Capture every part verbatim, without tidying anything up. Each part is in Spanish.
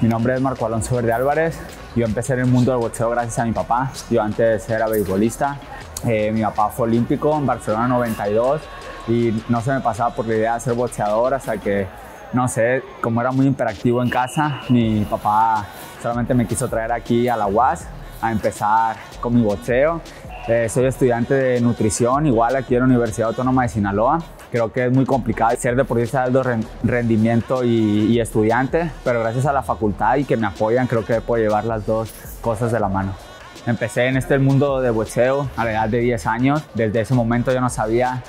Mi nombre es Marco Alonso Verde Álvarez. Yo empecé en el mundo del boxeo gracias a mi papá. Yo antes era beisbolista. Eh, mi papá fue olímpico en Barcelona noventa y dos y no se me pasaba por la idea de ser boxeador hasta que, no sé, como era muy hiperactivo en casa, mi papá solamente me quiso traer aquí a la U A S a empezar con mi boxeo. Eh, soy estudiante de nutrición, igual aquí en la Universidad Autónoma de Sinaloa. Creo que es muy complicado ser deportista de alto rendimiento y, y estudiante, pero gracias a la facultad y que me apoyan, creo que puedo llevar las dos cosas de la mano. Empecé en este mundo de boxeo a la edad de diez años. Desde ese momento yo no sabía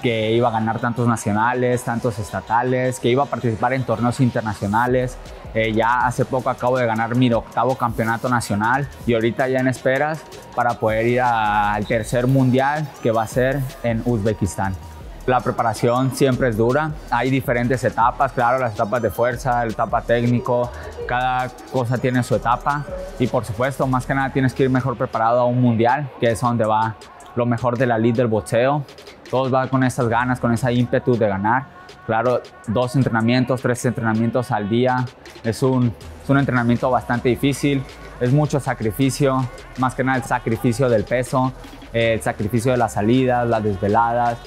que iba a ganar tantos nacionales, tantos estatales, que iba a participar en torneos internacionales. Eh, ya hace poco acabo de ganar mi octavo campeonato nacional y ahorita ya en esperas para poder ir al tercer mundial, que va a ser en Uzbekistán. La preparación siempre es dura, hay diferentes etapas, claro, las etapas de fuerza, la etapa técnico, cada cosa tiene su etapa y por supuesto, más que nada tienes que ir mejor preparado a un mundial, que es donde va lo mejor de la elite del boxeo. Todos van con esas ganas, con ese ímpetu de ganar. Claro, dos entrenamientos, tres entrenamientos al día, es un, es un entrenamiento bastante difícil, es mucho sacrificio, más que nada el sacrificio del peso, eh, el sacrificio de las salidas, las desveladas.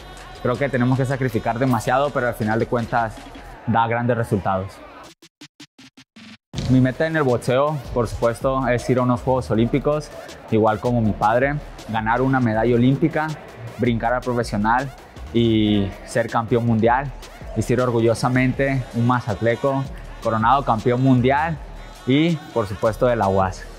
Creo que tenemos que sacrificar demasiado, pero al final de cuentas da grandes resultados. Mi meta en el boxeo, por supuesto, es ir a unos Juegos Olímpicos, igual como mi padre, ganar una medalla olímpica, brincar al profesional y ser campeón mundial. Y ser orgullosamente un mazatleco coronado campeón mundial y, por supuesto, de la U A S.